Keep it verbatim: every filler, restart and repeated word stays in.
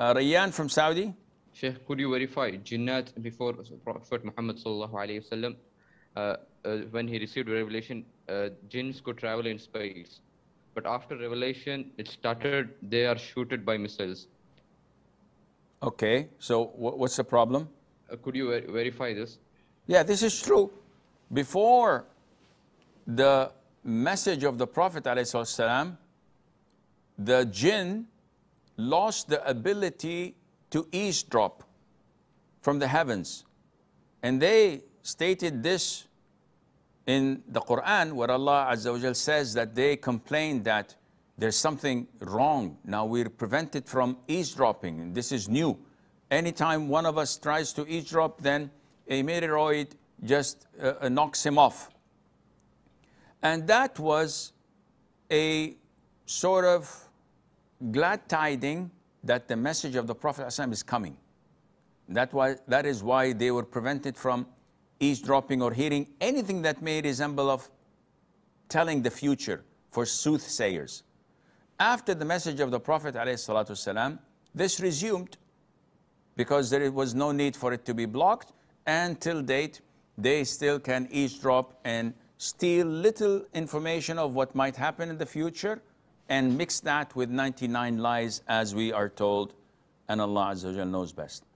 Uh, Rayyan from Saudi. Shaykh, could you verify Jinnat before Prophet Muhammad sallallahu alayhi wasallam, uh, uh, when he received revelation, uh, jinns could travel in space, but after revelation it started they are shooted by missiles. Okay, so what's the problem? Uh, could you ver verify this? Yeah, this is true. Before the message of the Prophet ﷺ, the jinn lost the ability to eavesdrop from the heavens. And they stated this in the Quran, where Allah Azza wa Jall says that they complained that there's something wrong. Now we're prevented from eavesdropping, and this is new. Anytime one of us tries to eavesdrop, then a meteoroid just uh, knocks him off. And that was a sort of glad tiding that the message of the Prophet ﷺ is coming. That, why, that is why they were prevented from eavesdropping or hearing anything that may resemble of telling the future for soothsayers. After the message of the Prophet ﷺ, this resumed because there was no need for it to be blocked, and till date they still can eavesdrop and steal little information of what might happen in the future and mix that with ninety-nine lies, as we are told, and Allah Azza wa Jalla knows best.